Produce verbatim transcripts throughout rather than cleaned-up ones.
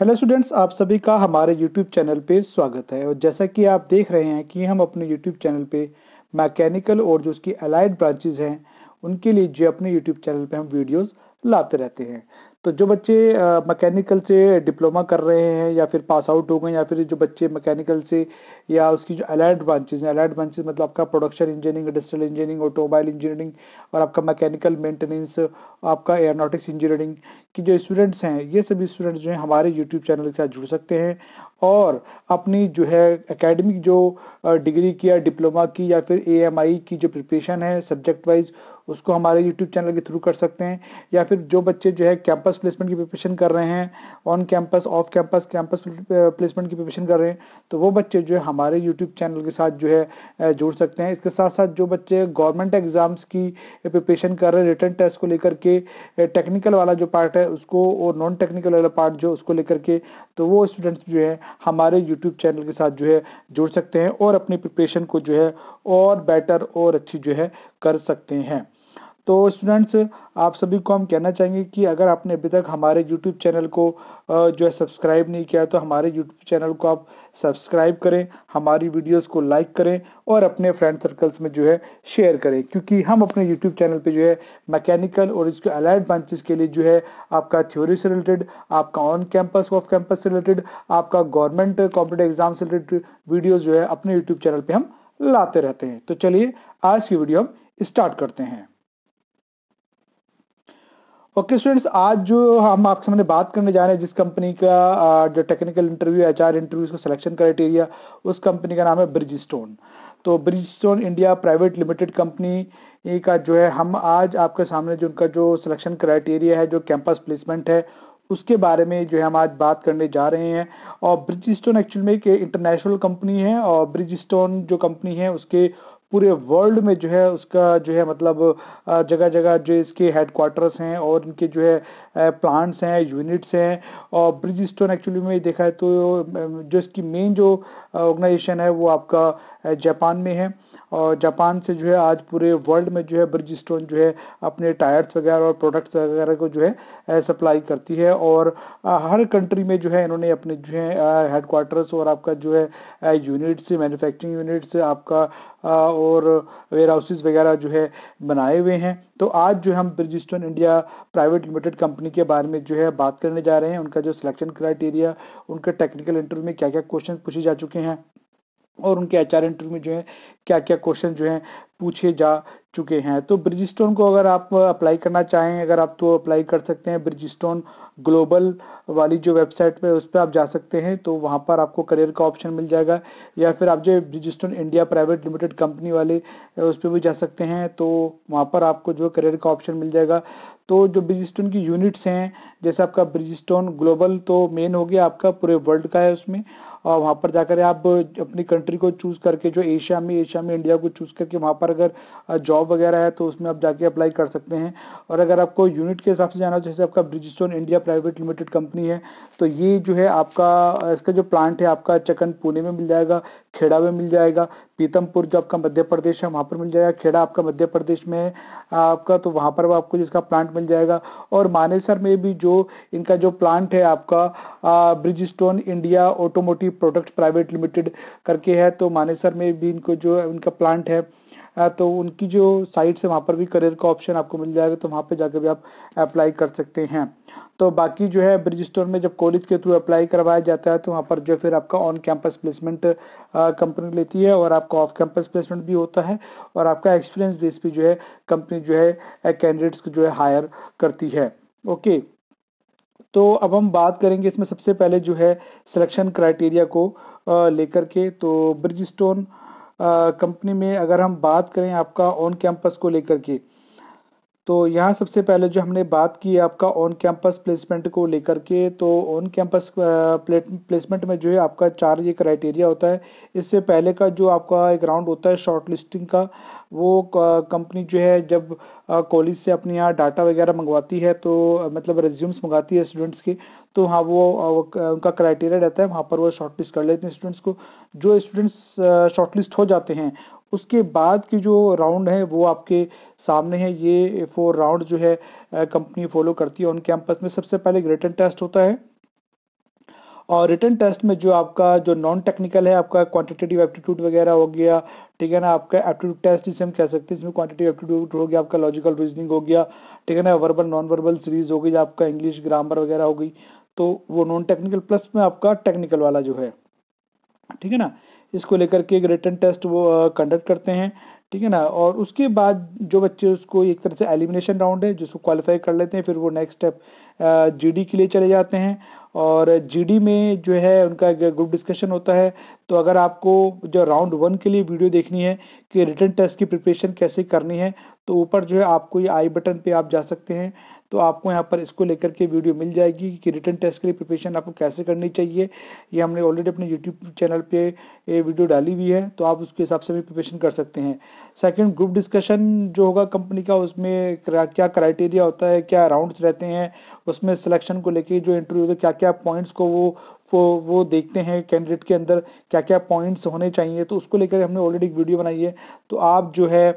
Hello students, आप सभी का हमारे यूट्यूब चैनल पे स्वागत है। और जैसा कि आप देख रहे हैं कि हम अपने यूट्यूब चैनल पे मैकेनिकल और जो उसकी अलाइड ब्रांचेज हैं उनके लिए जो अपने यूट्यूब चैनल पे हम वीडियोस लाते रहते हैं। तो जो बच्चे मैकेनिकल से डिप्लोमा कर रहे हैं या फिर पास आउट हो गए, या फिर जो बच्चे मैकेनिकल से या उसकी जो अलाइड ब्रांचेज हैं, अलाइड ब्रांचेज मतलब आपका production engineering, industrial engineering, automobile engineering और आपका मैकेनिकल मेंटेनेंस, आपका एयरोनॉटिक्स इंजीनियरिंग की जो स्टूडेंट्स हैं, ये सभी स्टूडेंट्स जो हैं हमारे यूट्यूब चैनल के साथ जुड़ सकते हैं और अपनी जो है एकेडमिक जो डिग्री की या डिप्लोमा की या फिर एएमआई की जो प्रिपरेशन है सब्जेक्ट वाइज उसको हमारे यूट्यूब चैनल के थ्रू कर सकते हैं। या फिर जो बच्चे जो है कैंपस प्लेसमेंट की प्रिपरेशन कर रहे हैं, on campus, off campus, campus placement की प्रिपरेशन कर रहे हैं, तो वो बच्चे जो है हमारे यूट्यूब चैनल के साथ जो है जुड़ सकते हैं। इसके साथ साथ जो बच्चे गवर्नमेंट एग्जाम्स की प्रिपरेशन कर रहे हैं, रिटन टेस्ट को लेकर के टेक्निकल वाला जो पार्ट है उसको और नॉन टेक्निकल वाला पार्ट जो उसको लेकर के, तो वो स्टूडेंट्स जो है हमारे यूट्यूब चैनल के साथ जो है जुड़ सकते हैं और अपनी प्रिपरेशन को जो है और बेटर और अच्छी जो है कर सकते हैं। तो स्टूडेंट्स, आप सभी को हम कहना चाहेंगे कि अगर आपने अभी तक हमारे यूट्यूब चैनल को जो है सब्सक्राइब नहीं किया तो हमारे यूट्यूब चैनल को आप सब्सक्राइब करें, हमारी वीडियोस को लाइक करें और अपने फ्रेंड सर्कल्स में जो है शेयर करें, क्योंकि हम अपने यूट्यूब चैनल पे जो है मैकेनिकल और इसके अलाइड ब्रांचेस के लिए जो है आपका थ्योरी से रिलेटेड, आपका ऑन कैंपस, ऑफ कैंपस से रिलेटेड, आपका गवर्नमेंट कॉम्पिटेटिव एग्जाम से रिलेटेड वीडियोज़ जो है अपने यूट्यूब चैनल पर हम लाते रहते हैं। तो चलिए आज की वीडियो हम स्टार्ट करते हैं। ओके okay, स्टूडेंट्स, आज जो हम आपके सामने बात करने जा रहे हैं, जिस कंपनी का जो टेक्निकल इंटरव्यू, एचआर इंटरव्यू, इसको सिलेक्शन क्राइटेरिया, उस कंपनी का नाम है ब्रिजस्टोन। तो Bridgestone India private limited company का जो है हम आज आपके सामने जो उनका जो सिलेक्शन क्राइटेरिया है, जो कैंपस प्लेसमेंट है, उसके बारे में जो है हम आज बात करने जा रहे हैं। और ब्रिजस्टोन एक्चुअल में एक इंटरनेशनल कंपनी है और ब्रिजस्टोन जो कंपनी है उसके पूरे वर्ल्ड में जो है उसका जो है मतलब जगह जगह जो इसके हेडक्वार्टर्स हैं और इनके जो है प्लांट्स हैं, यूनिट्स हैं। और ब्रिजस्टोन एक्चुअली में देखा है तो जो इसकी मेन जो ऑर्गेनाइजेशन है वो आपका जापान में है और जापान से जो है आज पूरे वर्ल्ड में जो है ब्रिजस्टोन जो है अपने टायर्स वगैरह और प्रोडक्ट्स वगैरह को जो है सप्लाई करती है। और हर कंट्री में जो है इन्होंने अपने जो है हेडक्वार्टर्स और आपका जो है यूनिट्स, मैन्युफैक्चरिंग यूनिट्स आपका और वेयर हाउसेज वगैरह जो है बनाए हुए हैं। तो आज जो हम Bridgestone India private limited company के बारे में जो है बात करने जा रहे हैं, उनका जो सिलेक्शन क्राइटेरिया, उनके टेक्निकल इंटरव्यू में क्या क्या क्वेश्चन पूछे जा चुके हैं और उनके एचआर इंटरव्यू में जो है क्या क्या क्वेश्चन जो है पूछे जा चुके हैं। तो ब्रिजस्टोन को अगर आप अप्लाई करना चाहें, अगर आप तो अप्लाई कर सकते हैं ब्रिजस्टोन ग्लोबल वाली जो वेबसाइट पे, उस पर आप जा सकते हैं, तो वहाँ पर आपको करियर का ऑप्शन मिल जाएगा। या फिर आप जो Bridgestone India private limited company वाले उस पर भी जा सकते हैं, तो वहाँ पर आपको जो करियर का ऑप्शन मिल जाएगा। तो जो ब्रिजस्टोन की यूनिट्स हैं, जैसे आपका ब्रिजस्टोन ग्लोबल तो मेन हो गया आपका पूरे वर्ल्ड का है उसमें, और वहाँ पर जाकर आप अपनी कंट्री को चूज़ करके जो एशिया में एशिया में इंडिया को चूज़ करके वहाँ पर अगर जॉब वगैरह है तो उसमें आप जाके अप्लाई कर सकते हैं। और अगर आपको यूनिट के हिसाब से जाना हो, जैसे आपका Bridgestone India private limited company है तो ये जो है आपका इसका जो प्लांट है आपका चकन पुणे में मिल जाएगा, खेड़ा में मिल जाएगा, पीतमपुर जो आपका मध्य प्रदेश है वहाँ पर मिल जाएगा, खेड़ा आपका मध्य प्रदेश में है आपका, तो वहाँ पर आपको जिसका प्लांट मिल जाएगा। और मानेसर में भी जो इनका जो प्लांट है आपका Bridgestone India automotive product private limited करके है, तो मानेसर में भी इनको जो इनका प्लांट है तो उनकी जो साइट्स है वहाँ पर भी करियर का ऑप्शन आपको मिल जाएगा, तो वहाँ पे जाकर भी आप अप्लाई कर सकते हैं। तो बाकी जो है ब्रिजस्टोन में जब कॉलेज के थ्रू अप्लाई करवाया जाता है तो वहाँ पर जो फिर आपका ऑन कैंपस प्लेसमेंट कंपनी लेती है और आपका ऑफ कैंपस प्लेसमेंट भी होता है और आपका एक्सपीरियंस बेस पे जो है कंपनी जो है कैंडिडेट्स को जो है हायर करती है। ओके, तो अब हम बात करेंगे इसमें सबसे पहले जो है सिलेक्शन क्राइटेरिया को लेकर के। तो ब्रिजस्टोन कंपनी में अगर हम बात करें आपका ऑन कैंपस को लेकर के, तो यहाँ सबसे पहले जो हमने बात की आपका ऑन कैंपस प्लेसमेंट को लेकर के, तो ऑन कैंपस प्लेसमेंट में जो है आपका चार ये क्राइटेरिया होता है। इससे पहले का जो आपका एक राउंड होता है शॉर्ट लिस्टिंग का, वो कंपनी जो है जब कॉलेज से अपने यहाँ डाटा वगैरह मंगवाती है तो मतलब रेज्यूम्स मंगवाती है स्टूडेंट्स के, तो हाँ वो, वो उनका क्राइटेरिया रहता है, वहाँ पर वो शॉर्ट लिस्ट कर लेते हैं स्टूडेंट्स को। जो स्टूडेंट्स शॉर्ट लिस्ट हो जाते हैं उसके बाद की जो राउंड है वो आपके सामने है। ये फोर राउंड जो है कंपनी फॉलो करती है ऑन कैंपस में। सबसे पहले रिटन टेस्ट होता है और रिटन टेस्ट में जो आपका जो नॉन टेक्निकल है, आपका क्वांटिटेटिव एप्टीट्यूड वगैरह हो गया, ठीक है ना, आपका एप्टीट्यूड टेस्ट जिसे हम कह सकते हैं, इसमें क्वांटिटेटिव एप्टीट्यूड हो गया, आपका लॉजिकल रीजनिंग हो गया, ठीक है ना, वर्बल नॉन वर्बल सीरीज हो गई, आपका इंग्लिश ग्रामर वगैरह हो गई, तो वो नॉन टेक्निकल प्लस में आपका टेक्निकल वाला जो है, ठीक है ना, इसको लेकर के एक रिटन टेस्ट वो कंडक्ट करते हैं, ठीक है ना। और उसके बाद जो बच्चे उसको एक तरह से एलिमिनेशन राउंड है जिसको क्वालिफाई कर लेते हैं, फिर वो नेक्स्ट स्टेप जीडी के लिए चले जाते हैं। और जीडी में जो है उनका ग्रुप डिस्कशन होता है। तो अगर आपको जो राउंड वन के लिए वीडियो देखनी है कि रिटन टेस्ट की प्रिपरेशन कैसे करनी है, तो ऊपर जो है आपको ये आई बटन पे आप जा सकते हैं, तो आपको यहाँ पर इसको लेकर के वीडियो मिल जाएगी कि रिटन टेस्ट के लिए प्रिपरेशन आपको कैसे करनी चाहिए। ये हमने ऑलरेडी अपने यूट्यूब चैनल पे ये वीडियो डाली हुई है, तो आप उसके हिसाब से भी प्रिपरेशन कर सकते हैं। सेकंड ग्रुप डिस्कशन जो होगा कंपनी का, उसमें क्या क्राइटेरिया होता है, क्या राउंड्स रहते हैं, उसमें सिलेक्शन को लेके जो इंटरव्यू होता है क्या क्या पॉइंट्स को वो वो वो देखते हैं कैंडिडेट के अंदर, क्या क्या पॉइंट्स होने चाहिए, तो उसको लेकर हमने ऑलरेडी एक वीडियो बनाई है। तो आप जो है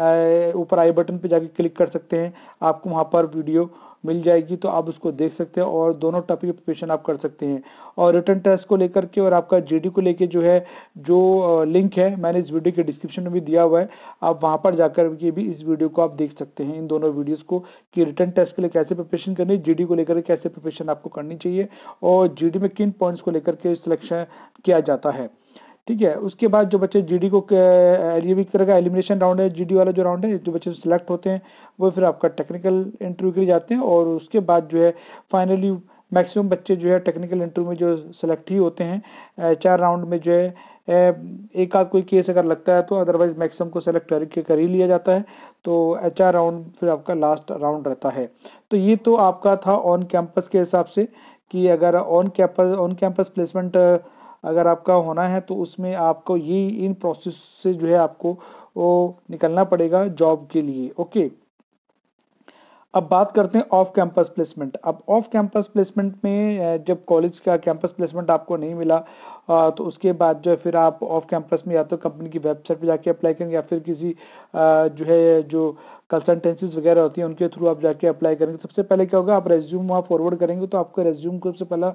ऊपर आई बटन पे जाके क्लिक कर सकते हैं, आपको वहाँ पर वीडियो मिल जाएगी, तो आप उसको देख सकते हैं और दोनों टॉपिक प्रिपरेशन आप कर सकते हैं। और रिटन टेस्ट को लेकर के और आपका जीडी को लेके जो है जो लिंक है मैंने इस वीडियो के डिस्क्रिप्शन में भी दिया हुआ है, आप वहाँ पर जाकर के भी इस वीडियो को आप देख सकते हैं, इन दोनों वीडियोज़ को, कि रिटन टेस्ट के लिए कैसे प्रिपरेशन करनी, जीडी को लेकर कैसे प्रिपरेशन आपको करनी चाहिए, और जीडी में किन पॉइंट्स को लेकर के सिलेक्शन किया जाता है, ठीक है। उसके बाद जो बच्चे जीडी को, ये भी एक तरह का एलिमिनेशन राउंड है, जीडी वाला जो राउंड है, जो बच्चे सिलेक्ट होते हैं वो फिर आपका टेक्निकल इंटरव्यू के लिए जाते हैं। और उसके बाद जो है फाइनली मैक्सिमम बच्चे जो है टेक्निकल इंटरव्यू में जो सिलेक्ट ही होते हैं। चार राउंड में जो है एक आध कोई केस अगर लगता है तो अदरवाइज मैक्सिमम को सेलेक्ट करके कर ही लिया जाता है। तो एच आर राउंड फिर आपका लास्ट राउंड रहता है। तो ये तो आपका था ऑन कैंपस के हिसाब से कि अगर on campus on campus placement अगर आपका होना है तो उसमें आपको ये इन प्रोसेस से जो है आपको वो निकलना पड़ेगा जॉब के लिए। ओके, अब बात करते हैं ऑफ कैंपस प्लेसमेंट। अब ऑफ कैंपस प्लेसमेंट में जब कॉलेज का कैंपस प्लेसमेंट आपको नहीं मिला तो उसके बाद जो है फिर आप ऑफ कैंपस में या तो कंपनी की वेबसाइट पर जाके अप्लाई करेंगे या फिर किसी जो है जो कंसल्टेंसीज वगैरह होती हैं उनके थ्रू आप जाके अप्लाई करेंगे। सबसे पहले क्या होगा, आप रेज्यूम वहाँ फॉरवर्ड करेंगे, तो आपका रेज्यूम को सबसे पहला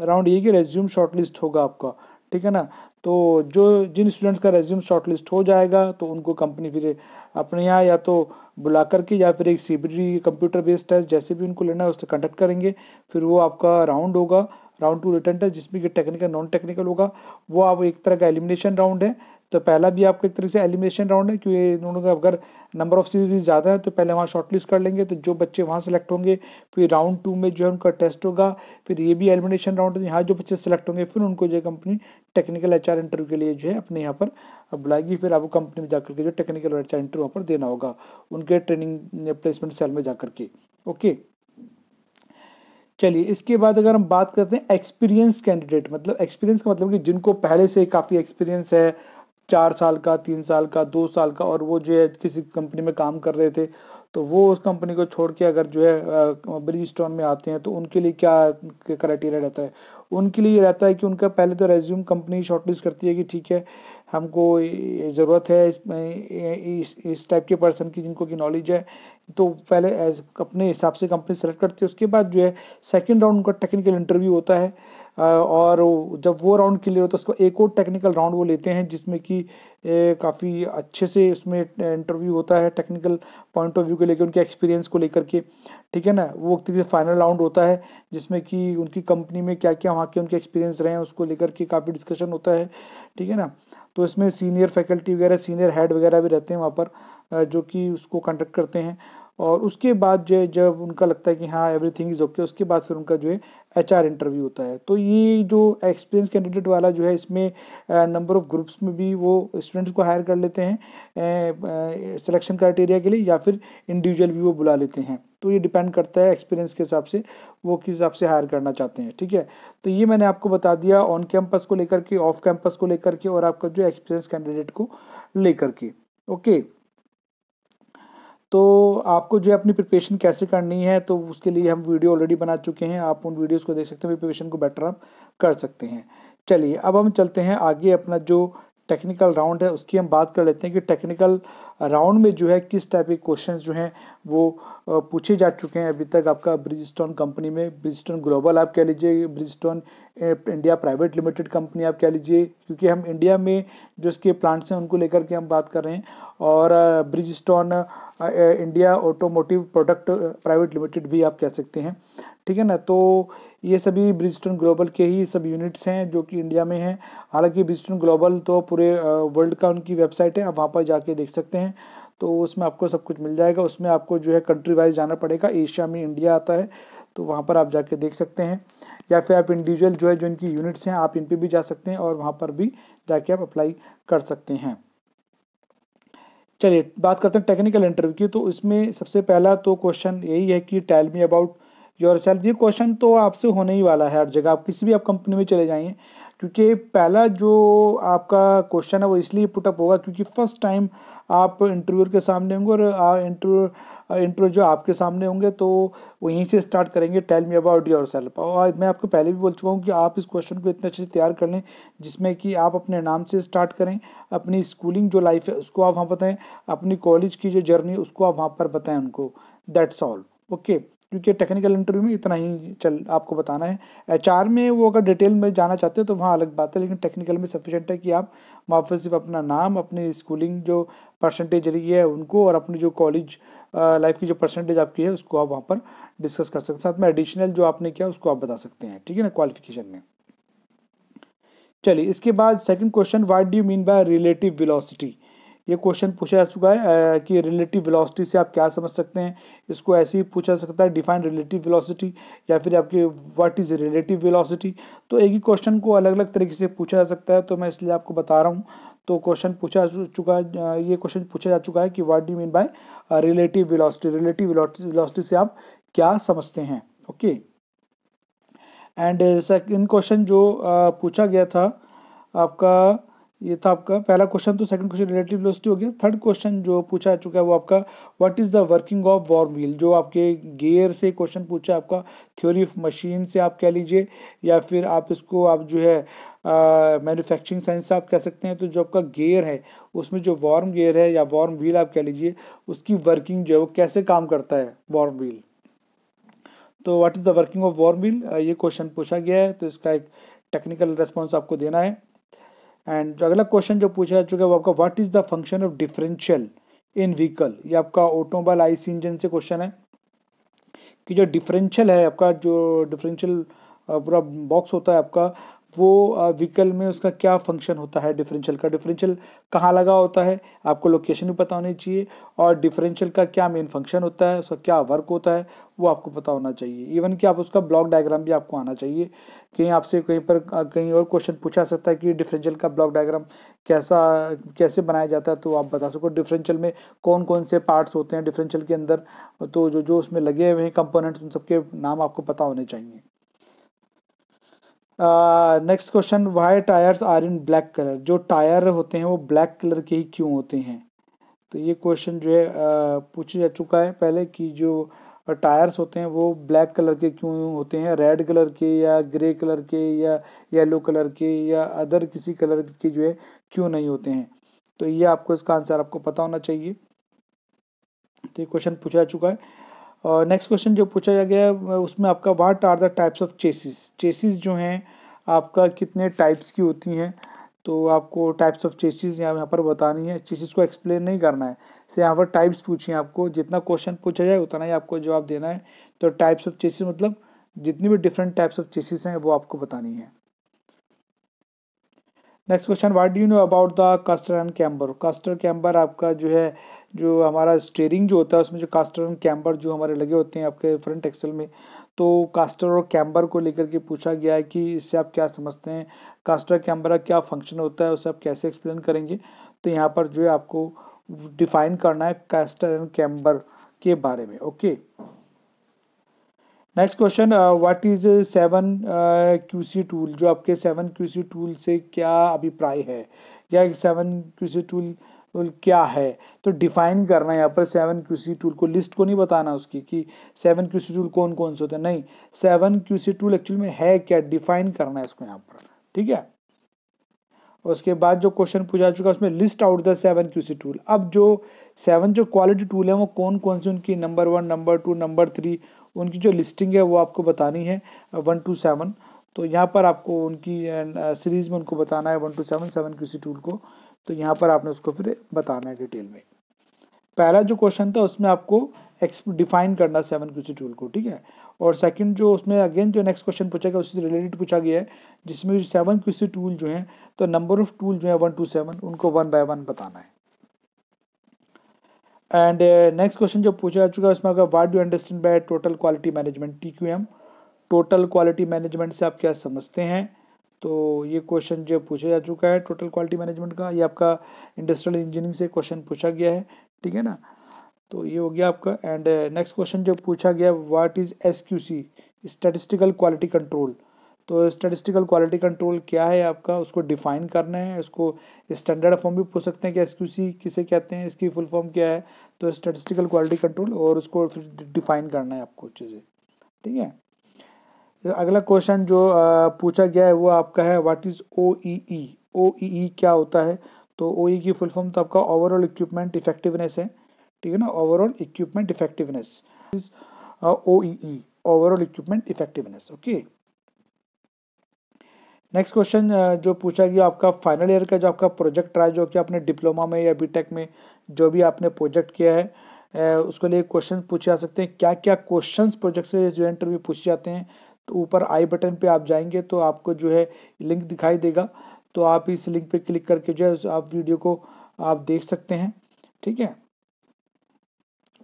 राउंड ये कि रेज्यूम शॉर्टलिस्ट होगा आपका, ठीक है ना। तो जो जिन स्टूडेंट्स का रेज्यूम शॉर्टलिस्ट हो जाएगा तो उनको कंपनी फिर अपने यहाँ या तो बुला करके या फिर एक सीबीटी कंप्यूटर बेस्ड टेस्ट जैसे भी उनको लेना है उससे कंडक्ट करेंगे। फिर वो आपका राउंड होगा, राउंड टू रिटन टेस्ट, जिसमें कि टेक्निकल नॉन टेक्निकल होगा। वो आप एक तरह का एलिमिनेशन राउंड है, तो पहला भी आपका एक तरह से एलिमिनेशन राउंड है, क्योंकि उन्होंने अगर नंबर ऑफ सीरीज ज़्यादा है तो पहले वहाँ शॉर्टलिस्ट कर लेंगे, तो जो बच्चे वहाँ सेलेक्ट होंगे फिर राउंड टू में जो है उनका टेस्ट होगा। फिर ये भी एलिमिनेशन राउंड है, यहाँ जो बच्चे सेलेक्ट होंगे फिर उनको जो company technical H R interview के लिए जो है अपने यहाँ पर बुलाएगी। फिर आपको कंपनी में जाकर के जो टेक्निकल एच आर इंटरव्यू वहाँ पर देना होगा उनके ट्रेनिंग प्लेसमेंट सेल में जाकर के। ओके, चलिए इसके बाद अगर हम बात करते हैं एक्सपीरियंस कैंडिडेट, मतलब एक्सपीरियंस का मतलब कि जिनको पहले से काफ़ी एक्सपीरियंस है, चार साल का, तीन साल का, दो साल का, और वो जो है किसी कंपनी में काम कर रहे थे तो वो उस कंपनी को छोड़ के अगर जो है ब्रिजस्टोन में आते हैं तो उनके लिए क्या क्राइटेरिया रहता है। उनके लिए रहता है कि उनका पहले तो रेज्यूम कंपनी शॉर्टलिस्ट करती है कि ठीक है हमको ज़रूरत है इस इस, इस टाइप के पर्सन की जिनको की नॉलेज है, तो पहले एज अपने हिसाब से कंपनी सेलेक्ट करती है। उसके बाद जो है सेकेंड राउंड उनका टेक्निकल इंटरव्यू होता है, और जब वो राउंड क्लियर होता है उसको एक और टेक्निकल राउंड वो लेते हैं जिसमें कि काफ़ी अच्छे से उसमें इंटरव्यू होता है टेक्निकल पॉइंट ऑफ व्यू को लेकर, उनके एक्सपीरियंस को लेकर के, ठीक है ना। वो एक तरीके से फाइनल राउंड होता है जिसमें कि उनकी कंपनी में क्या क्या वहाँ के उनके एक्सपीरियंस रहे हैं उसको लेकर के काफ़ी डिस्कशन होता है, ठीक है ना। तो इसमें सीनियर फैकल्टी वगैरह, सीनियर हेड वगैरह भी रहते हैं वहाँ पर जो कि उसको कंडक्ट करते हैं। और उसके बाद जो जब उनका लगता है कि हाँ एवरीथिंग इज़ ओके, उसके बाद फिर उनका जो है एचआर इंटरव्यू होता है। तो ये जो एक्सपीरियंस कैंडिडेट वाला जो है इसमें नंबर ऑफ़ ग्रुप्स में भी वो स्टूडेंट्स को हायर कर लेते हैं सिलेक्शन क्राइटेरिया के लिए, या फिर इंडिविजुअल भी वो बुला लेते हैं। तो ये डिपेंड करता है एक्सपीरियंस के हिसाब से वो किस हिसाब से हायर करना चाहते हैं, ठीक है। तो ये मैंने आपको बता दिया ऑन कैंपस को लेकर के, ऑफ कैंपस को लेकर के, और आपका जो एक्सपीरियंस कैंडिडेट को लेकर के। ओके, तो आपको जो है अपनी प्रिपरेशन कैसे करनी है तो उसके लिए हम वीडियो ऑलरेडी बना चुके हैं, आप उन वीडियोस को देख सकते हैं, प्रिपरेशन को बेटर आप कर सकते हैं। चलिए अब हम चलते हैं आगे अपना जो टेक्निकल राउंड है उसकी हम बात कर लेते हैं कि टेक्निकल राउंड में जो है किस टाइप के क्वेश्चंस जो हैं वो पूछे जा चुके हैं अभी तक आपका ब्रिजस्टोन कंपनी में। ब्रिजस्टोन ग्लोबल आप कह लीजिए, Bridgestone India private limited company आप कह लीजिए, क्योंकि हम इंडिया में जो इसके प्लांट्स हैं उनको लेकर के हम बात कर रहे हैं। और Bridgestone India automotive product private limited भी आप कह सकते हैं, ठीक है ना। तो ये सभी ब्रिजस्टोन ग्लोबल के ही सब यूनिट्स हैं जो कि इंडिया में हैं। हालांकि ब्रिजस्टोन ग्लोबल तो पूरे वर्ल्ड का उनकी वेबसाइट है, आप वहाँ पर जाके देख सकते हैं, तो उसमें आपको सब कुछ मिल जाएगा। उसमें आपको जो है कंट्री वाइज जाना पड़ेगा, एशिया में इंडिया आता है तो वहाँ पर आप जाके देख सकते हैं, या फिर आप इंडिविजुअल जो है जो इनकी यूनिट्स हैं आप इन पर भी जा सकते हैं और वहाँ पर भी जाके आप अप्लाई कर सकते हैं। चलिए बात करते हैं टेक्निकल इंटरव्यू की। तो इसमें सबसे पहला तो क्वेश्चन यही है कि tell me about yourself. ये क्वेश्चन तो आपसे होने ही वाला है हर जगह, आप किसी भी आप कंपनी में चले जाइए, क्योंकि पहला जो आपका क्वेश्चन है वो इसलिए पुटअप होगा क्योंकि फर्स्ट टाइम आप इंटरव्यूअर के सामने होंगे और इंटरव्यू इंटरव्यू जो आपके सामने होंगे तो वहीं से स्टार्ट करेंगे, tell me about yourself. और मैं आपको पहले भी बोल चुका हूँ कि आप इस क्वेश्चन को इतने अच्छे से तैयार कर लें जिसमें कि आप अपने नाम से स्टार्ट करें, अपनी स्कूलिंग जो लाइफ है उसको आप वहाँ बताएँ, अपनी कॉलेज की जो जर्नी उसको आप वहाँ पर बताएँ उनको, दैट्स ऑल ओके। क्योंकि टेक्निकल इंटरव्यू में इतना ही चल आपको बताना है। एचआर में वो अगर डिटेल में जाना चाहते हो तो वहाँ अलग बात है, लेकिन टेक्निकल में सफिशेंट है कि आप वहाँ पर सिर्फ अपना नाम, अपनी स्कूलिंग जो परसेंटेज रही है उनको और अपनी जो कॉलेज लाइफ की जो परसेंटेज आपकी है उसको आप वहाँ पर डिस्कस कर सकते हैं, साथ में एडिशनल जो आपने किया उसको आप बता सकते हैं, ठीक है ना, क्वालिफिकेशन में। चलिए इसके बाद second question, what do you mean by relative velocity. ये क्वेश्चन पूछा जा चुका है कि रिलेटिव वेलोसिटी से आप क्या समझ सकते हैं, इसको ऐसे ही पूछा जा सकता है, डिफाइन रिलेटिव वेलोसिटी, या फिर आपके व्हाट इज़ रिलेटिव वेलोसिटी। तो एक ही क्वेश्चन को अलग अलग तरीके से पूछा जा सकता है, तो मैं इसलिए आपको बता रहा हूँ। तो क्वेश्चन पूछा चुका है ये क्वेश्चन पूछा जा चुका है कि what do you mean by relative velocity, relative velocity से आप क्या समझते हैं, ओके। एंड सेकंड क्वेश्चन जो पूछा गया था आपका, ये था आपका पहला क्वेश्चन, तो सेकंड क्वेश्चन रिलेटिव वेलोसिटी हो गया। थर्ड क्वेश्चन जो पूछा जा चुका है वो आपका what is the working of worm wheel, जो आपके गियर से क्वेश्चन पूछा, आपका थ्योरी ऑफ मशीन से आप कह लीजिए, या फिर आप इसको आप जो है मैन्युफैक्चरिंग साइंस से आप कह सकते हैं। तो जो आपका गेयर है उसमें जो वॉर्म गेयर है या वॉर्म व्हील आप कह लीजिए, उसकी वर्किंग जो है वो कैसे काम करता है वॉर्म व्हील, तो what is the working of worm wheel, ये क्वेश्चन पूछा गया है। तो इसका एक टेक्निकल रिस्पॉन्स आपको देना है। एंड अगला क्वेश्चन जो पूछा जा चुका है वो आपका what is the function of differential in vehicle. ये आपका ऑटोमोबाइल आईसी इंजन से क्वेश्चन है कि जो डिफरेंशियल है आपका, जो डिफरेंशियल पूरा बॉक्स होता है आपका, वो व्हीकल में उसका क्या फंक्शन होता है डिफरेंशियल का, डिफरेंशियल कहाँ लगा होता है आपको लोकेशन भी पता होनी चाहिए, और डिफरेंशियल का क्या मेन फंक्शन होता है, उसका क्या वर्क होता है वो आपको पता होना चाहिए। इवन कि आप उसका ब्लॉक डायग्राम भी आपको आना चाहिए, कहीं आपसे कहीं पर कहीं और क्वेश्चन पूछा जा सकता है कि डिफरेंशियल का ब्लॉक डायग्राम कैसा कैसे बनाया जाता है, तो आप बता सको डिफरेंशियल में कौन कौन से पार्ट्स होते हैं डिफरेंशियल के अंदर, तो जो जो उसमें लगे हुए हैं कंपोनेंट्स उन सबके नाम आपको पता होने चाहिए। Next question, why tyres are in black colour, जो टायर होते हैं वो ब्लैक कलर के ही क्यों होते हैं। तो ये क्वेश्चन जो है uh, पूछा जा चुका है पहले कि जो टायर्स होते हैं वो ब्लैक कलर के क्यों होते हैं, रेड कलर के या ग्रे कलर के या येलो कलर के या अदर किसी कलर के जो है क्यों नहीं होते हैं, तो ये आपको इसका आंसर आपको पता होना चाहिए। तो ये क्वेश्चन पूछा जा चुका है। और नेक्स्ट क्वेश्चन जो पूछा गया उसमें आपका what are the types of chassis, chassis जो हैं आपका कितने टाइप्स की होती हैं, तो आपको टाइप्स ऑफ चेसिस यहाँ पर बतानी है, चेसिस को एक्सप्लेन नहीं करना है, से यहाँ पर टाइप्स पूछिए आपको, जितना क्वेश्चन पूछा जाए उतना ही आपको जवाब देना है। तो टाइप्स ऑफ चेसिस मतलब जितनी भी डिफरेंट टाइप्स ऑफ चेसिस हैं वो आपको बतानी है। Next question, what do you know about the caster and camber. Caster camber आपका जो है जो हमारा स्टीयरिंग जो होता है उसमें जो कास्टर और कैम्बर जो हमारे लगे होते हैं आपके फ्रंट एक्सल में, तो कास्टर और कैम्बर को लेकर के पूछा गया है कि इससे आप क्या समझते हैं, कास्टर कैम्बर का क्या फंक्शन होता है उसे आप कैसे एक्सप्लेन करेंगे। तो यहाँ पर जो है आपको डिफाइन करना है कास्टर एंड कैम्बर के बारे में, okay. Next question, what is seven QC tool, जो आपके सेवन क्यूसी टूल से क्या अभिप्राय है, या सेवन क्यूसी टूल क्या है, तो डिफाइन करना है यहाँ पर सेवन क्यूसी टूल को, लिस्ट को नहीं बताना उसकी कि सेवन क्यूसी टूल कौन कौन से होते हैं, नहीं, सेवन क्यूसी टूल एक्चुअली में है क्या डिफाइन करना है इसको यहाँ पर, ठीक है। उसके बाद जो क्वेश्चन पूछा चुका उसमें list out the seven QC tool. अब जो सेवन जो क्वालिटी टूल है वो कौन कौन से उनकी number one number two number three उनकी जो लिस्टिंग है वो आपको बतानी है वन टू सेवन। तो यहाँ पर आपको उनकी सीरीज़ में उनको बताना है one two seven seven QC tool को। तो यहाँ पर आपने उसको फिर बताना है डिटेल में। पहला जो क्वेश्चन था उसमें आपको डिफाइन करना सेवन क्यूसी टूल को, ठीक है। और सेकंड जो उसमें अगेन जो नेक्स्ट क्वेश्चन पूछा गया उससे रिलेटेड पूछा गया है जिसमें सेवन क्यूसी टूल जो है तो नंबर ऑफ टूल जो है वन टू सेवन उनको वन बाय वन बताना है। एंड नेक्स्ट क्वेश्चन जो पूछा जा चुका है उसमें अगर what do understand by total quality management T Q M, total quality management से आप क्या समझते हैं। तो ये क्वेश्चन जो पूछा जा चुका है टोटल क्वालिटी मैनेजमेंट का, ये आपका इंडस्ट्रियल इंजीनियरिंग से क्वेश्चन पूछा गया है, ठीक है ना। तो ये हो गया आपका। एंड नेक्स्ट क्वेश्चन जो पूछा गया what is SQC statistical quality control. तो स्टैटिस्टिकल क्वालिटी कंट्रोल क्या है आपका, उसको डिफाइन करना है। उसको स्टैंडर्ड फॉर्म भी पूछ सकते हैं कि एसक्यूसी किसे कहते हैं, इसकी फुल फॉर्म क्या है। तो स्टैटिस्टिकल क्वालिटी कंट्रोल और उसको फिर डिफाइन करना है आपको अच्छे से, ठीक है। तो अगला क्वेश्चन जो पूछा गया है वो आपका है व्हाट इज़ ओ ई ई। ओ ई ई क्या होता है, तो ओ ई की फुल फॉर्म तो आपका ओवरऑल इक्विपमेंट इफेक्टिवनेस है, ठीक है ना। Overall equipment effectiveness is OEE overall equipment effectiveness, okay. Next question जो पूछा गया आपका फाइनल ईयर का जो आपका प्रोजेक्ट रहा है जो कि आपने डिप्लोमा में या बीटेक में जो भी आपने प्रोजेक्ट किया है उसको लिए क्वेश्चन पूछे जा सकते हैं। क्या क्या क्वेश्चंस प्रोजेक्ट से जो इंटरव्यू पूछे जाते हैं, तो ऊपर आई बटन पे आप जाएंगे तो आपको जो है लिंक दिखाई देगा, तो आप इस लिंक पे क्लिक करके जो है आप वीडियो को आप देख सकते हैं, ठीक है।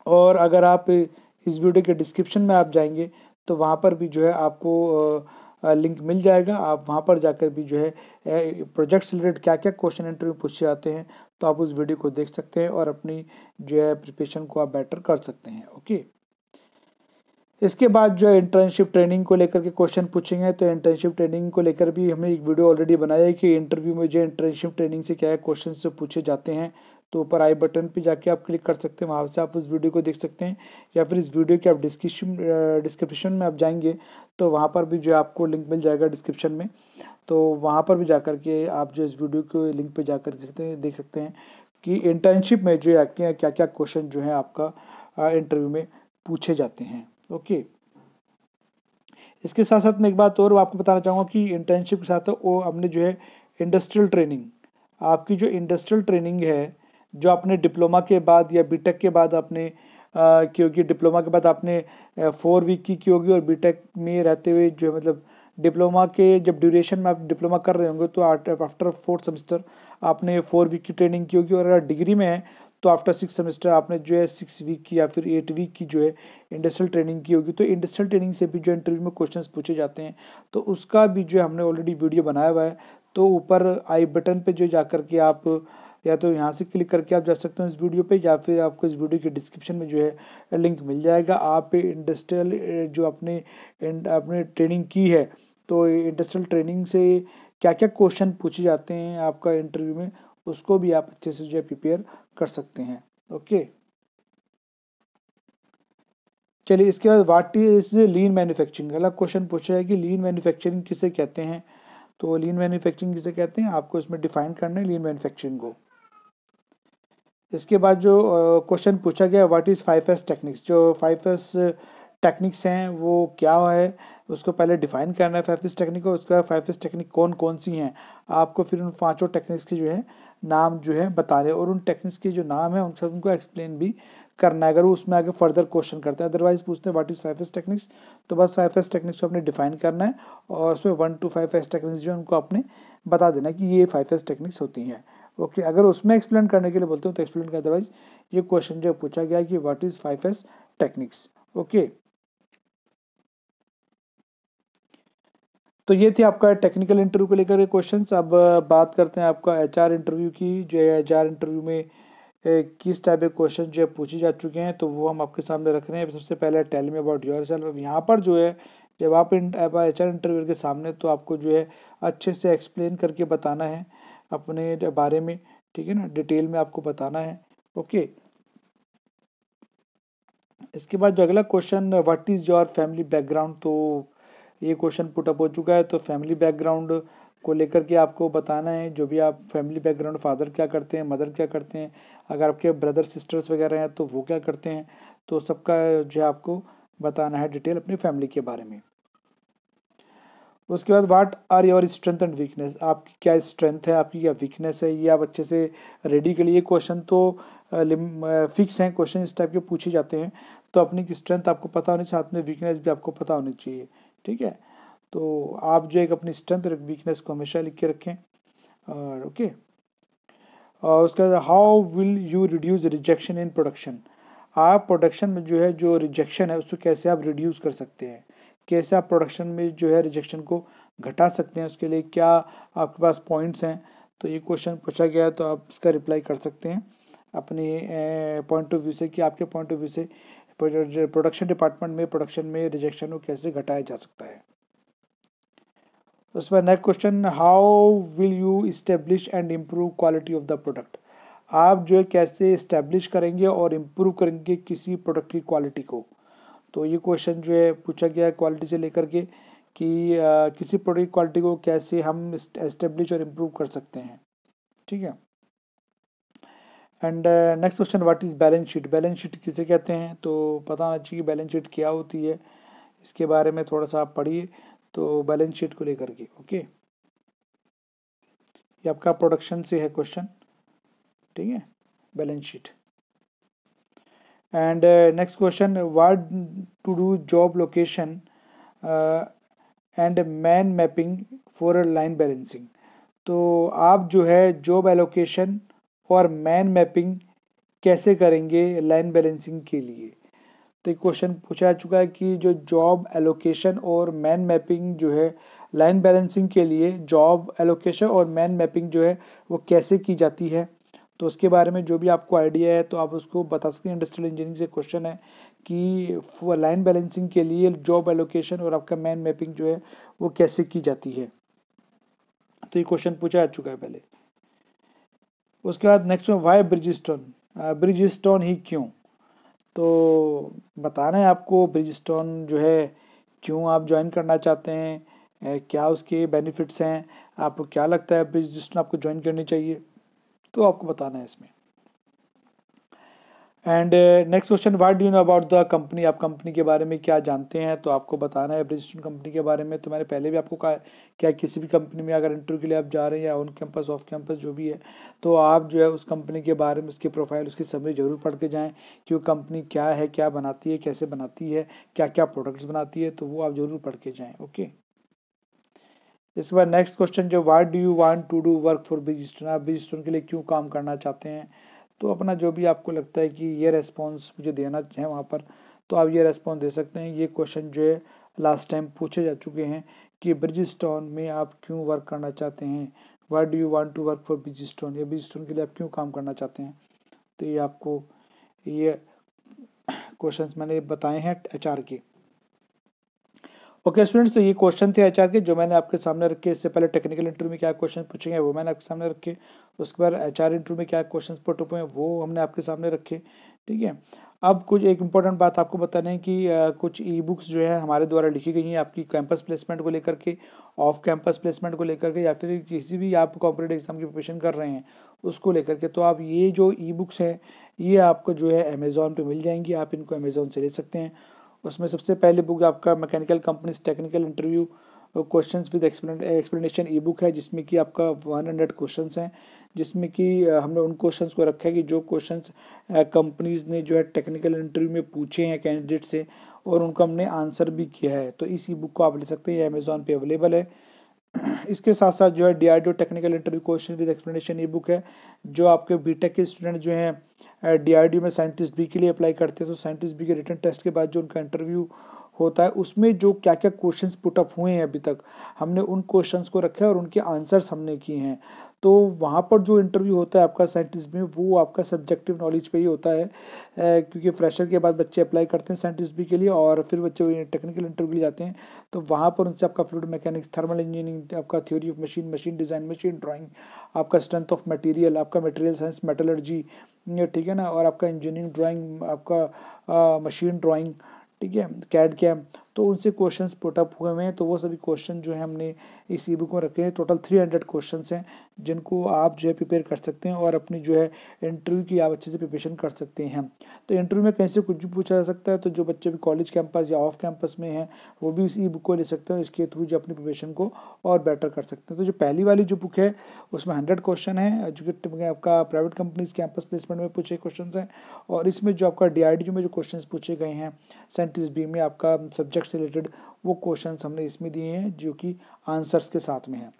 और अगर आप इस वीडियो के डिस्क्रिप्शन में आप जाएंगे तो वहाँ पर भी जो है आपको लिंक मिल जाएगा। आप वहाँ पर जाकर भी जो है प्रोजेक्ट से रिलेटेड क्या क्या क्वेश्चन इंटरव्यू पूछे जाते हैं तो आप उस वीडियो को देख सकते हैं और अपनी जो है प्रिपरेशन को आप बेटर कर सकते हैं, ओके। इसके बाद जो है इंटर्नशिप ट्रेनिंग को लेकर के क्वेश्चन पूछेंगे, तो इंटर्नशिप ट्रेनिंग को लेकर भी हमने एक वीडियो ऑलरेडी बनाया है कि इंटरव्यू में जो इंटर्नशिप ट्रेनिंग से क्या है क्वेश्चन से पूछे जाते हैं। तो ऊपर आई बटन पे जाके आप क्लिक कर सकते हैं, वहाँ से आप उस वीडियो को देख सकते हैं, या फिर इस वीडियो के आप डिस्क्रिप्शन डिस्क्रिप्शन में आप जाएंगे तो वहाँ पर भी जो आपको लिंक मिल जाएगा डिस्क्रिप्शन में। तो वहाँ पर भी जाकर के आप जो इस वीडियो के लिंक पे जाकर सकते हैं देख सकते हैं कि इंटर्नशिप में जो है क्या क्या क्या क्वेश्चन जो है आपका इंटरव्यू में पूछे जाते हैं, ओके। इसके साथ साथ मैं एक बात और आपको बताना चाहूँगा कि इंटर्नशिप के साथ वो हमने जो है इंडस्ट्रियल ट्रेनिंग, आपकी जो इंडस्ट्रियल ट्रेनिंग है जो आपने डिप्लोमा के बाद या बीटेक के बाद आपने क्योंकि डिप्लोमा के बाद आपने फोर वीक की की होगी और बीटेक में रहते हुए जो है मतलब डिप्लोमा के जब ड्यूरेशन में आप डिप्लोमा कर रहे होंगे तो आफ्टर फोर्थ सेमेस्टर आपने फोर वीक की ट्रेनिंग की होगी, और अगर डिग्री में है तो आफ्टर सिक्स सेमेस्टर आपने जो है सिक्स वीक की या फिर एट वीक की जो है इंडस्ट्रियल ट्रेनिंग की होगी। तो इंडस्ट्रियल ट्रेनिंग से भी जो इंटरव्यू में क्वेश्चंस पूछे जाते हैं तो उसका भी जो हमने ऑलरेडी वीडियो बनाया हुआ है। तो ऊपर आई बटन पे जो जाकर के आप या तो यहाँ से क्लिक करके आप जा सकते हो इस वीडियो पे, या फिर आपको इस वीडियो के डिस्क्रिप्शन में जो है लिंक मिल जाएगा। आप इंडस्ट्रियल जो अपने अपने ट्रेनिंग की है तो इंडस्ट्रियल ट्रेनिंग से क्या क्या क्वेश्चन पूछे जाते हैं आपका इंटरव्यू में उसको भी आप अच्छे से जो है प्रिपेयर कर सकते हैं, ओके। चलिए इसके बाद व्हाट इज लीन मैन्युफैक्चरिंग। अगला क्वेश्चन पूछा है कि लीन मैन्युफैक्चरिंग किसे कहते हैं, तो लीन मैन्युफैक्चरिंग किसे कहते हैं आपको इसमें डिफाइन करना है लीन मैन्युफैक्चरिंग को। इसके बाद जो क्वेश्चन uh, पूछा गया what is five S techniques. जो फाइव एस टेक्निक्स हैं वो क्या है उसको पहले डिफाइन करना है फाइव एस टेक्निक को। उसके बाद फाइव एस टेक्निक कौन कौन सी हैं आपको फिर उन पांचों टेक्निक्स के जो है नाम जो है बता रहे हैं और उन टेक्निक्स के जो नाम है उनके साथ उनको एक्सप्लेन भी करना है अगर वो उसमें आगे फर्दर क्वेश्चन करते हैं। अदरवाइज पूछते हैं what is five S techniques, तो बस फाइव एस टेक्निक्स को आपने डिफाइन करना है और उसमें one two five S techniques जो है उनको आपने बता देना कि ये फाइव एस टेक्निक्स होती हैं, ओके। अगर उसमें एक्सप्लेन करने के लिए बोलते हो तो एक्सप्लेन कर, अदरवाइज ये क्वेश्चन जो पूछा गया कि what is five S techniques, okay. तो ये थे आपका टेक्निकल इंटरव्यू को लेकर के क्वेश्चंस। अब बात करते हैं आपका एचआर इंटरव्यू की। जो एचआर इंटरव्यू में किस टाइप के क्वेश्चन जो है पूछे जा चुके हैं तो वो हम आपके सामने रख रहे हैं। सबसे पहले टेल मी अबाउट योरसेल्फ। यहाँ पर जो है जब आप एचआर इंटरव्यू के सामने तो आपको जो है अच्छे से एक्सप्लेन करके बताना है अपने बारे में, ठीक है ना, डिटेल में आपको बताना है, ओके। इसके बाद जो अगला question what is your family background, तो ये क्वेश्चन पुटअप हो चुका है। तो फैमिली बैकग्राउंड को लेकर के आपको बताना है, जो भी आप फैमिली बैकग्राउंड, फादर क्या करते हैं, मदर क्या करते हैं, अगर आपके ब्रदर सिस्टर्स वगैरह हैं तो वो क्या करते हैं, तो सबका जो है आपको बताना है डिटेल अपनी फैमिली के बारे में। उसके बाद what are your strength and weakness, आपकी क्या स्ट्रेंथ है, आपकी क्या वीकनेस है, ये आप अच्छे से रेडी के लिए क्वेश्चन तो फिक्स हैं, क्वेश्चन इस टाइप के पूछे जाते हैं, तो अपनी स्ट्रेंथ आपको पता होनी चाहिए, साथ में वीकनेस भी आपको पता होनी चाहिए। ठीक है, तो आप जो एक अपनी स्ट्रेंथ और वीकनेस को हमेशा लिख के रखें। और ओके, और उसके बाद how will you reduce rejection in production, आप प्रोडक्शन में जो है जो रिजेक्शन है उसको कैसे आप रिड्यूस कर सकते हैं, कैसे आप प्रोडक्शन में जो है रिजेक्शन को घटा सकते हैं, उसके लिए क्या आपके पास पॉइंट्स हैं, तो ये क्वेश्चन पूछा गया है, तो आप इसका रिप्लाई कर सकते हैं अपने पॉइंट ऑफ व्यू से कि आपके पॉइंट ऑफ व्यू से प्रोडक्शन डिपार्टमेंट में प्रोडक्शन में रिजेक्शन को कैसे घटाया जा सकता है। उसमें next question how will you establish and improve quality of the product, आप जो है कैसे इस्टेब्लिश करेंगे और इम्प्रूव करेंगे किसी प्रोडक्ट की क्वालिटी को, तो ये क्वेश्चन जो है पूछा गया है क्वालिटी से लेकर के कि आ, किसी प्रोडक्ट की क्वालिटी को कैसे हम इस्टेब्लिश और इम्प्रूव कर सकते हैं। ठीक है, and next question what is balance sheet, balance sheet किसे कहते हैं, तो पता होना चाहिए बैलेंस शीट क्या होती है, इसके बारे में थोड़ा सा आप पढ़िए, तो बैलेंस शीट को लेकर के। ओके, ये आपका प्रोडक्शन से है क्वेश्चन। ठीक है, balance sheet. And next question what to do job location and man mapping for line balancing, तो आप जो है जॉब एलोकेशन और मैन मैपिंग कैसे करेंगे लाइन बैलेंसिंग के लिए, तो क्वेश्चन पूछा चुका है कि जो जॉब एलोकेशन और मैन मैपिंग जो है लाइन बैलेंसिंग के लिए जॉब एलोकेशन और मैन मैपिंग जो है वो कैसे की जाती है, तो उसके बारे में जो भी आपको आइडिया है तो आप उसको बता सकते हैं। इंडस्ट्रियल इंजीनियरिंग से क्वेश्चन है कि लाइन बैलेंसिंग के लिए जॉब एलोकेशन और आपका मैन मैपिंग जो है वो कैसे की जाती है, तो ये क्वेश्चन पूछा चुका है पहले। उसके बाद नेक्स्ट वाई ब्रिजस्टोन, ब्रिजस्टोन ही क्यों, तो बताना है आपको ब्रिजस्टोन जो है क्यों आप ज्वाइन करना चाहते हैं, क्या उसके बेनिफिट्स हैं, आपको क्या लगता है ब्रिजस्टोन आपको ज्वाइन करनी चाहिए, तो आपको बताना है इसमें। And next question what do you know about the company, आप कंपनी के बारे में क्या जानते हैं, तो आपको बताना है ब्रिजस्टोन कंपनी के बारे में। तो मैंने पहले भी आपको कहा क्या किसी भी कंपनी में अगर इंटरव्यू के लिए आप जा रहे हैं या ऑन कैंपस ऑफ कैंपस जो भी है, तो आप जो है उस कंपनी के बारे में उसकी प्रोफाइल उसकी समरी जरूर पढ़ के जाएँ कि वो कंपनी क्या है, क्या बनाती है, कैसे बनाती है, क्या क्या प्रोडक्ट्स बनाती है, तो वो आप जरूर पढ़ के जाएँ। ओके, इसके बाद नेक्स्ट क्वेश्चन जो what do you want to do work for Bridgestone, आप ब्रिजस्टोन के लिए क्यों काम करना चाहते हैं, तो अपना जो भी आपको लगता है कि ये रेस्पॉन्स मुझे देना है वहाँ पर, तो आप ये रेस्पॉन्स दे सकते हैं। ये क्वेश्चन जो है लास्ट टाइम पूछे जा चुके हैं कि ब्रिजस्टोन में आप क्यों वर्क करना चाहते हैं, what do you want to work for Bridgestone, या ब्रिजस्टोन के लिए आप क्यों काम करना चाहते हैं, तो ये आपको ये क्वेश्चंस मैंने बताए हैं एचआर के। ओके स्टूडेंट्स, तो ये क्वेश्चन थे एचआर के जो मैंने आपके सामने रखे। इससे पहले टेक्निकल इंटरव्यू में क्या क्वेश्चन पूछे हैं वो मैंने आपके सामने रखे, उसके बाद एचआर इंटरव्यू में क्या क्वेश्चन पुट हुए हैं वो हमने आपके सामने रखे। ठीक है, अब कुछ एक इम्पॉर्टेंट बात आपको बताना है कि आ, कुछ ई बुक्स जो है हमारे द्वारा लिखी गई हैं आपकी कैंपस प्लेसमेंट को लेकर के, ऑफ कैंपस प्लेसमेंट को लेकर के, या फिर किसी भी आप कॉम्पिटेटिव एग्जाम की प्रिपरेशन कर रहे हैं उसको लेकर के, तो आप ये जो ई बुक्स हैं ये आपको जो है अमेज़ॉन पर मिल जाएंगी, आप इनको अमेज़ॉन से ले सकते हैं। उसमें सबसे पहले बुक आपका mechanical companies technical interview questions with explanation e book है, जिसमें कि आपका हंड्रेड क्वेश्चंस हैं, जिसमें कि हमने उन क्वेश्चंस को रखा है कि जो क्वेश्चंस कंपनीज ने जो है टेक्निकल इंटरव्यू में पूछे हैं कैंडिडेट से और उनका हमने आंसर भी किया है, तो इस ई बुक को आप ले सकते हैं, अमेज़ॉन पे अवेलेबल है। इसके साथ साथ जो है D R D O technical interview question with explanation e book है, जो आपके बी टेक के स्टूडेंट जो हैं डी आर डी ओ में साइंटिस्ट बी के लिए अप्लाई करते हैं, तो साइंटिस्ट बी के रिटन टेस्ट के बाद जो उनका इंटरव्यू होता है उसमें जो क्या क्या क्वेश्चंस पुट अप हुए हैं अभी तक, हमने उन क्वेश्चंस को रखे और उनके आंसर्स हमने किए हैं, तो वहाँ पर जो इंटरव्यू होता है आपका साइंटिस्ट में वो आपका सब्जेक्टिव नॉलेज पे ही होता है, क्योंकि फ्रेशर के बाद बच्चे अप्लाई करते हैं साइंटिस्ट बी के लिए और फिर बच्चे टेक्निकल इंटरव्यू लिए जाते हैं, तो वहाँ पर उनसे आपका फ्लूइड मैकेनिक्स, थर्मल इंजीनियरिंग, आपका theory of machine, machine design, machine drawing, आपका स्ट्रेंथ ऑफ मटेरियल, आपका मटेरियल साइंस, मेटलर्जी, ठीक है ना, और आपका इंजीनियरिंग ड्राइंग, आपका मशीन ड्राइंग, ठीक है, कैड कैम, तो उनसे क्वेश्चंस पुटअप हुए हुए हैं। तो वो सभी क्वेश्चन जो है हमने इस ई बुक में रखे हैं। टोटल थ्री हंड्रेड क्वेश्चंस हैं जिनको आप जो है प्रिपेयर कर सकते हैं और अपनी जो है इंटरव्यू की आप अच्छे से प्रिपरेशन कर सकते हैं। तो इंटरव्यू में कैसे कुछ भी पूछा जा सकता है, तो जो बच्चे भी कॉलेज कैंपस या ऑफ कैंपस में हैं वो भी इस ई बुक को ले सकते हैं, इसके थ्रू जो अपनी प्रिपरेशन को और बेटर कर सकते हैं। तो जो पहली वाली जो बुक है उसमें हंड्रेड क्वेश्चन है जो कि आपका प्राइवेट कंपनीज कैंपस प्लेसमेंट में पूछे क्वेश्चन हैं, और इसमें जो आपका डी आर डी ओ में जो क्वेश्चन पूछे गए हैं साइंटिस बी में आपका सब्जेक्ट से रिलेटेड वो क्वेश्चंस हमने इसमें दिए हैं जो कि आंसर्स के साथ में हैं।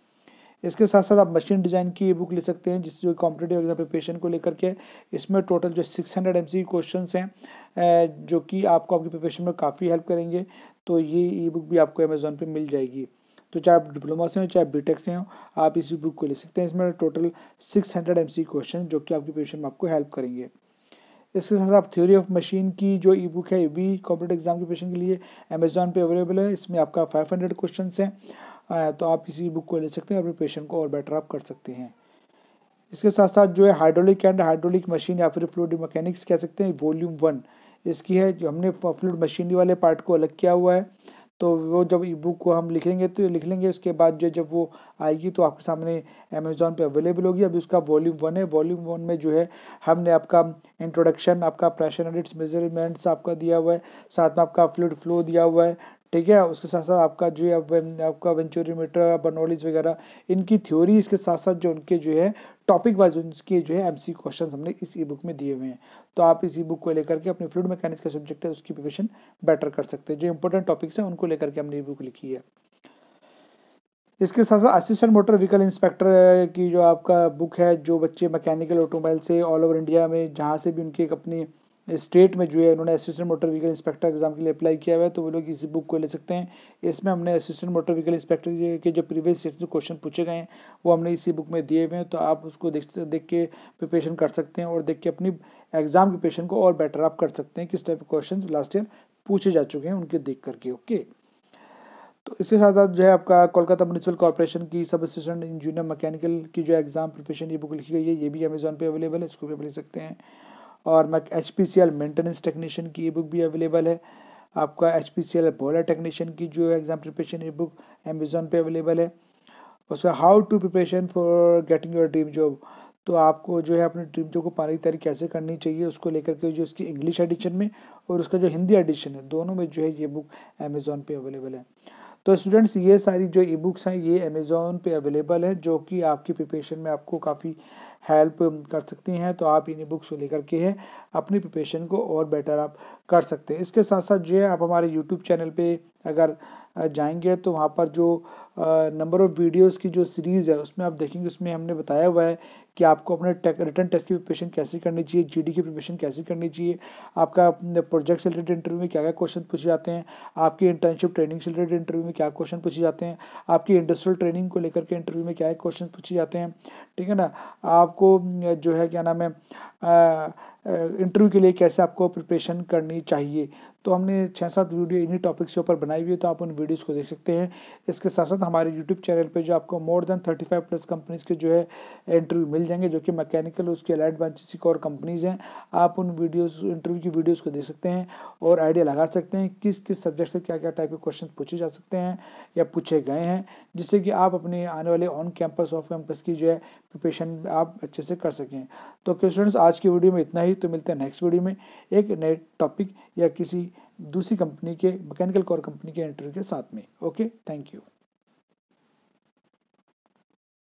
इसके साथ साथ आप मशीन डिज़ाइन की ये बुक ले सकते हैं जिससे जो कॉम्पिटेटिव एग्जाम प्रिपरेशन को लेकर के इसमें टोटल जो छह सौ एमसीक्यू क्वेश्चंस हैं जो कि आपको आपकी प्रिपरेशन में काफ़ी हेल्प करेंगे। तो ये ई बुक भी आपको अमेजोन पर मिल जाएगी। तो चाहे आप डिप्लोमा से हो चाहे बी टेक से हो आप इस बुक को ले सकते हैं। इसमें total six hundred MCQ question जो कि आपकी प्रिपरेशन में आपको हेल्प करेंगे। इसके साथ आप थ्योरी ऑफ मशीन की जो ई बुक है ये भी कॉम्पिटेटिव एग्जाम के प्रिपरेशन के लिए अमेजॉन पे अवेलेबल है। इसमें आपका पाँच सौ क्वेश्चंस हैं, तो आप इसी बुक को ले सकते हैं और प्रिपरेशन को और बेटर आप कर सकते हैं। इसके साथ साथ जो है हाइड्रोलिक एंड हाइड्रोलिक मशीन या फिर फ्लूइड मैकेनिक्स कह सकते हैं, वॉल्यूम वन इसकी है जो हमने फ्लूइड मशीनरी वाले पार्ट को अलग किया हुआ है। तो वो जब ई बुक को हम लिख लेंगे तो लिख लेंगे उसके बाद जो जब वो आएगी तो आपके सामने अमेजोन पे अवेलेबल होगी। अभी उसका वॉल्यूम वन है। वॉल्यूम वन में जो है हमने आपका इंट्रोडक्शन, आपका प्रेशर एंड इट्स मेजरमेंट्स आपका दिया हुआ है, साथ में आपका फ्लूइड फ्लो दिया हुआ है, ठीक है। उसके साथ साथ आपका जो है आपका वेंचुरीमीटर, बर्नौलीज वगैरह इनकी थ्योरी, इसके साथ साथ जो उनके जो है टॉपिक वाइज उनके जो है एमसी क्वेश्चन हमने इस ई बुक में दिए हुए हैं। तो आप इस ई बुक को लेकर के अपने फ्लूइड मैकेनिक्स का सब्जेक्ट है उसकी प्रिपरेशन बेटर कर सकते हैं। जो इंपॉर्टेंट टॉपिक्स हैं उनको लेकर के हमने ई बुक लिखी है। इसके साथ साथ असिस्टेंट मोटर व्हीकल इंस्पेक्टर की जो आपका बुक है, जो बच्चे मैकेनिकल ऑटोमोबाइल से ऑल ओवर इंडिया में जहाँ से भी उनके अपनी स्टेट में जो है उन्होंने assistant motor vehicle inspector exam के लिए अप्लाई किया हुआ है तो वो लोग इस बुक को ले सकते हैं। इसमें हमने असिस्टेंट मोटर व्हीकल इंस्पेक्टर के जो प्रीवियस ईयर से क्वेश्चन पूछे गए हैं वो हमने इसी बुक में दिए हुए हैं। तो आप उसको देख देख के प्रिपरेशन कर सकते हैं और देख के अपनी एग्जाम प्रिपरेशन को और बेटर आप कर सकते हैं। किस टाइप के क्वेश्चन लास्ट ईयर पूछे जा चुके हैं उनके देख करके, ओके। तो इसके साथ साथ जो है आपका कोलकाता म्यूनिसिपल कॉर्पोरेशन की सब असिस्टेंट इंजीनियर मैकेनिकल की जो एग्जाम प्रिपरेशन ये बुक लिखी गई है ये भी अमेजोन पर अवेलेबल है, इसको भी आप ले सकते हैं। और H P C L maintenance technician की ई बुक भी अवेलेबल है। आपका H P C L boiler technician की जो exam preparation e book Amazon पे अवेलेबल है। उसमें how to preparation for getting your dream job, तो आपको जो है अपने ड्रीम जॉब को पाने की तैयारी कैसे करनी चाहिए उसको लेकर के जो उसकी इंग्लिश एडिशन में और उसका जो हिंदी एडिशन है दोनों में जो है ये बुक अमेजोन पे अवेलेबल है। तो स्टूडेंट्स ये सारी जो ई बुक्स हैं ये अमेजोन पे अवेलेबल है जो कि आपकी प्रिपरेशन में आपको काफ़ी हेल्प कर सकती हैं। तो आप इन बुक्स को लेकर के है अपनी प्रिपरेशन को और बेटर आप कर सकते हैं। इसके साथ साथ जो है आप हमारे यूट्यूब चैनल पे अगर जाएंगे तो वहाँ पर जो नंबर ऑफ़ वीडियोस की जो सीरीज़ है उसमें आप देखेंगे, उसमें हमने बताया हुआ है कि आपको अपने रिटर्न टेस्ट की प्रिपरेशन कैसे करनी चाहिए, जीडी की प्रिपरेशन कैसे करनी चाहिए, आपका अपने प्रोजेक्ट से रिलेटेड इंटरव्यू में क्या क्या क्वेश्चन पूछे जाते हैं, आपकी इंटर्नशिप ट्रेनिंग से रिलेटेड इंटरव्यू में क्या क्वेश्चन पूछे जाते हैं, आपकी इंडस्ट्रियल ट्रेनिंग को लेकर के इंटरव्यू में क्या क्वेश्चन पूछे जाते हैं, ठीक है ना। आपको जो है क्या नाम है इंटरव्यू के लिए कैसे आपको प्रिपरेशन करनी चाहिए, तो हमने छः सात वीडियो इन्हीं टॉपिक्स के ऊपर बनाई हुई है, तो आप उन वीडियोस को देख सकते हैं। इसके साथ साथ हमारे यूट्यूब चैनल पे जो आपको मोर देन पैंतीस प्लस कंपनीज़ के जो है इंटरव्यू मिल जाएंगे जो कि मैकेनिकल उसके अलाइड ब्रांचेस की और कंपनीज़ हैं। आप उन वीडियोस इंटरव्यू की वीडियोज़ को देख सकते हैं और आइडिया लगा सकते हैं किस किस सब्जेक्ट से क्या क्या टाइप के क्वेश्चन पूछे जा सकते हैं या पूछे गए हैं, जिससे कि आप अपने आने वाले ऑन कैंपस ऑफ कैंपस की जो है प्रिपरेशन आप अच्छे से कर सकें। तो स्टूडेंट्स आज की वीडियो में इतना ही, तो मिलते हैं नेक्स्ट वीडियो में एक नए टॉपिक या किसी दूसरी कंपनी के मैकेनिकल कोर कंपनी के इंटरव्यू के साथ में। Okay, thank you.